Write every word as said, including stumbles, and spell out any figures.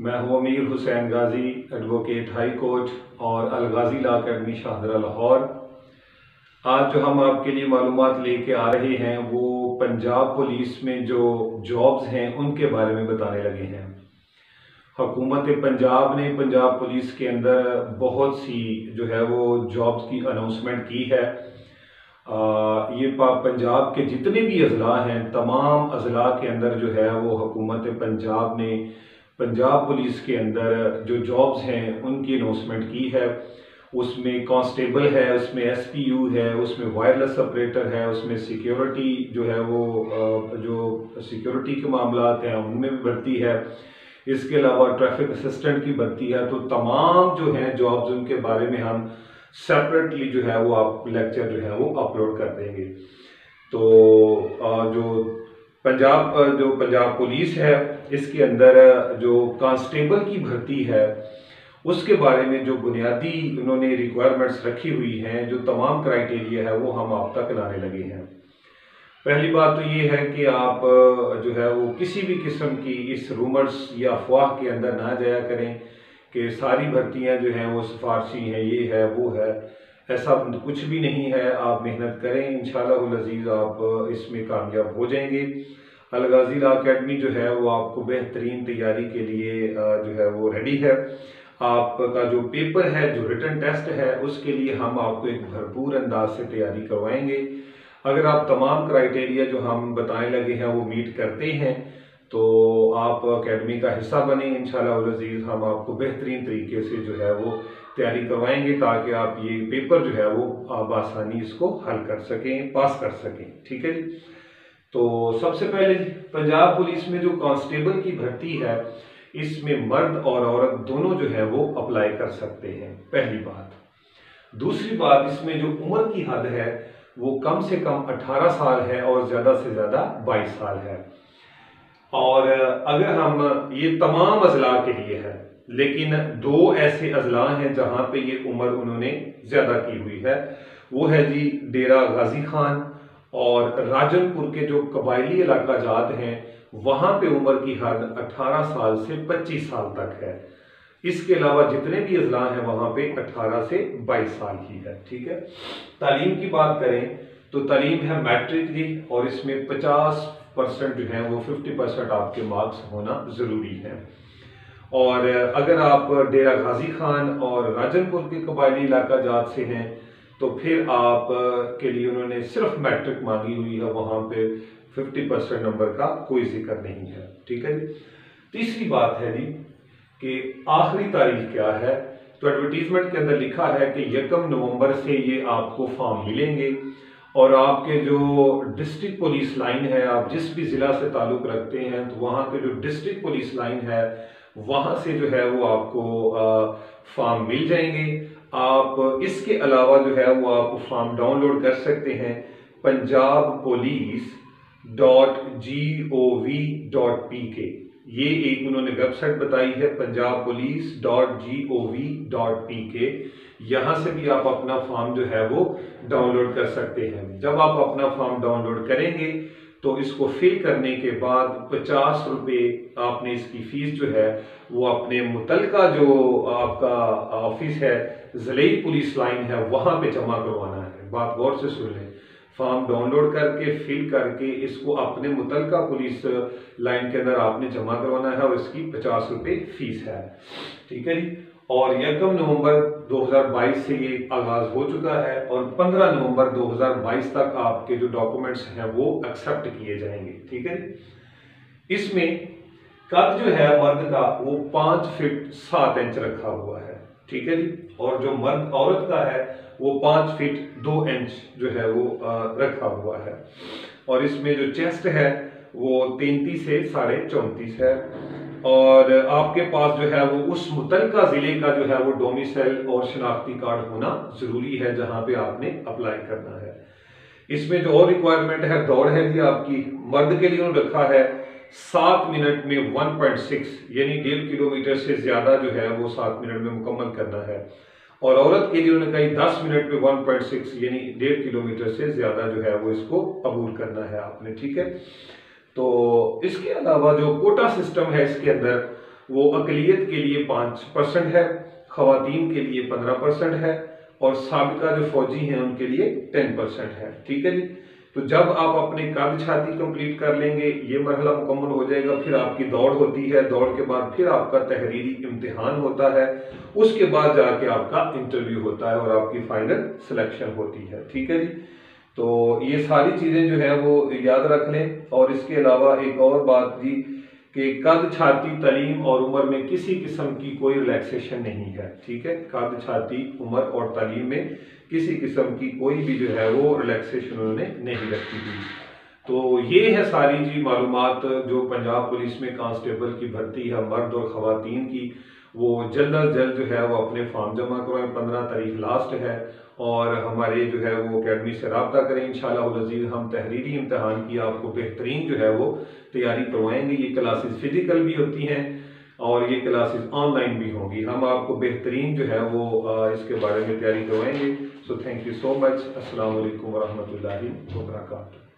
मैं हूँ Hamir Hussain Ghazi, advocate high court और अल-गज़ी लॉ अकेडमी शाहजरा लाहौर। आज जो हम आपके लिए मालूमात लेके आ रहे हैं वो पंजाब पुलिस में जो जॉब्स हैं उनके बारे में बताने लगे हैं। हुकूमत पंजाब ने पंजाब पुलिस के अंदर बहुत सी जो है वो जॉब्स की अनाउंसमेंट की है। आ, ये पंजाब के जितने भी अजला हैं तमाम अजला के अंदर जो है वो हुकूमत पंजाब ने पंजाब पुलिस के अंदर जो जॉब्स हैं उनकी अनाउंसमेंट की है। उसमें कांस्टेबल है, उसमें एस पी यू है, उसमें वायरलेस ऑपरेटर है, उसमें सिक्योरिटी जो है वो जो सिक्योरिटी के मामला हैं उनमें भी भर्ती है। इसके अलावा ट्रैफिक असिस्टेंट की भर्ती है। तो तमाम जो हैं जॉब्स उनके बारे में हम सेपरेटली जो है वो आप लेक्चर जो है वो अपलोड कर देंगे। तो जो पंजाब जो पंजाब पुलिस है इसके अंदर जो कांस्टेबल की भर्ती है उसके बारे में जो बुनियादी उन्होंने रिक्वायरमेंट्स रखी हुई हैं, जो तमाम क्राइटेरिया है वो हम आप तक लाने लगे हैं। पहली बात तो ये है कि आप जो है वो किसी भी किस्म की इस रूमर्स या अफवाह के अंदर ना जाया करें कि सारी भर्तियां जो हैं वो सिफारशी हैं, ये है वो है। ऐसा कुछ भी नहीं है। आप मेहनत करें, इंशाल्लाह अज़ीज़ आप इसमें कामयाब हो जाएंगे। अल-गज़ी लॉ अकेडमी जो है वो आपको बेहतरीन तैयारी के लिए जो है वो रेडी है। आपका जो पेपर है, जो रिटन टेस्ट है, उसके लिए हम आपको एक भरपूर अंदाज से तैयारी करवाएंगे। अगर आप तमाम क्राइटेरिया जो हम बताने लगे हैं वो मीट करते हैं तो आप अकेडमी का हिस्सा बने। इंशाल्लाह अज़ीज़ हम आपको बेहतरीन तरीके से जो है वो तैयारी करवाएंगे ताकि आप ये पेपर जो है वो आप आसानी इसको हल कर सकें, पास कर सकें। ठीक है जी। तो सबसे पहले पंजाब पुलिस में जो कांस्टेबल की भर्ती है इसमें मर्द और औरत दोनों जो है वो अप्लाई कर सकते हैं, पहली बात। दूसरी बात, इसमें जो उम्र की हद है वो कम से कम अठारह साल है और ज़्यादा से ज़्यादा बाईस साल है। और अगर हम ये तमाम अजला के लिए है, लेकिन दो ऐसे अजला हैं जहाँ पे ये उम्र उन्होंने ज़्यादा की हुई है। वो है जी डेरा गाजी खान और राजनपुर के जो कबायली इलाका जात हैं वहाँ पे उम्र की हद अठारह साल से पच्चीस साल तक है। इसके अलावा जितने भी अजला हैं वहाँ पे अठारह से बाईस साल की है। ठीक है। तालीम की बात करें तो तालीम है मैट्रिक जी और इसमें पचास परसेंट जो है वो फिफ्टी परसेंट आपके मार्क्स होना ज़रूरी है। और अगर आप डेरा गाजी खान और राजनपुर के कबायली इलाका जात से हैं तो फिर आप के लिए उन्होंने सिर्फ मैट्रिक मांगी हुई है, वहाँ पे फिफ्टी परसेंट नंबर का कोई जिक्र नहीं है। ठीक है जी। तीसरी बात है जी कि आखिरी तारीख क्या है, तो एडवर्टीजमेंट के अंदर लिखा है कि यकम नवंबर से ये आपको फॉर्म मिलेंगे और आपके जो डिस्ट्रिक्ट पुलिस लाइन है, आप जिस भी ज़िला से ताल्लुक़ रखते हैं तो वहाँ के जो डिस्ट्रिक्ट पुलिस लाइन है वहाँ से जो है वो आपको फॉर्म मिल जाएंगे। आप इसके अलावा जो है वो आप फॉर्म डाउनलोड कर सकते हैं Punjab police dot G O V dot P K. ये एक उन्होंने वेबसाइट बताई है Punjab police dot G O V dot P K. यहाँ से भी आप अपना फॉर्म जो है वो डाउनलोड कर सकते हैं। जब आप अपना फॉर्म डाउनलोड करेंगे तो इसको फिल करने के बाद पचास रुपये आपने इसकी फ़ीस जो है वो अपने मुतलका जो आपका ऑफिस है, ज़िले पुलिस लाइन है, वहाँ पे जमा करवाना है। बात गौर से सुन लें। फॉर्म डाउनलोड करके फिल करके इसको अपने मुतलका पुलिस लाइन के अंदर आपने जमा करवाना है और इसकी पचास रुपये फ़ीस है। ठीक है जी। और यकम नवंबर दो हज़ार बाईस से ये आगाज़ हो चुका है और पंद्रह नवंबर दो हज़ार बाईस तक आपके जो डॉक्यूमेंट्स हैं वो एक्सेप्ट किए जाएंगे। ठीक है। इसमें कद जो है मर्द का वो पाँच फिट सात इंच रखा हुआ है। ठीक है जी। और जो मर्द औरत का है वो पाँच फिट दो इंच जो है वो रखा हुआ है। और इसमें जो चेस्ट है वो तैंतीस से साढ़े चौंतीस है। और आपके पास जो है वो उस मुतलका ज़िले का जो है वो डोमिसाइल और शनाख्ती कार्ड होना ज़रूरी है जहाँ पे आपने अप्लाई करना है। इसमें जो और रिक्वायरमेंट है दौड़ है जी आपकी, मर्द के लिए उन्होंने रखा है सात मिनट में वन पॉइंट सिक्स, यानी डेढ़ किलोमीटर से ज़्यादा जो है वो सात मिनट में मुकम्मल करना है। और औरत के लिए उन्होंने कही दस मिनट में वन पॉइंट सिक्स, यानी डेढ़ किलोमीटर से ज़्यादा जो है वो इसको अबूर करना है आपने। ठीक है। तो इसके अलावा जो कोटा सिस्टम है इसके अंदर वो अकलियत के लिए पाँच परसेंट है, ख़वातीन के लिए पंद्रह परसेंट है और साबिका जो फौजी हैं उनके लिए टेन परसेंट है। ठीक है जी। तो जब आप अपने काद छाती कंप्लीट कर लेंगे, ये मरहला मुकम्मल हो जाएगा, फिर आपकी दौड़ होती है, दौड़ के बाद फिर आपका तहरीरी इम्तिहान होता है, उसके बाद जाके आपका इंटरव्यू होता है और आपकी फाइनल सिलेक्शन होती है। ठीक है जी। तो ये सारी चीज़ें जो है वो याद रख लें। और इसके अलावा एक और बात जी कि कद छाती तालीम और उम्र में किसी किस्म की कोई रिलैक्सेशन नहीं है। ठीक है, कद छाती उम्र और तालीम में किसी किस्म की कोई भी जो है वो रिलैक्सेशन उन्होंने नहीं रखी हुई। तो ये है सारी जी मालूमात जो पंजाब पुलिस में कांस्टेबल की भर्ती है मर्द और ख़वातीन की। वो जल्द अज जल्द जो है वो अपने फॉर्म जमा करवाएं, पंद्रह तारीख लास्ट है। और हमारे जो है वो अकेडमी से रब्ता करें, इंशाअल्लाह अज़ीज़ हम तहरीरी इम्तहान की आपको बेहतरीन जो है वो तैयारी करवाएंगे। ये क्लासेस फिजिकल भी होती हैं और ये क्लासेस ऑनलाइन भी होंगी। हम आपको बेहतरीन जो है वो इसके बारे में तैयारी करवाएंगे। So thank you so much. अस्सलाम वालेकुम वरहमतुल्लाहि वबरकातुहू।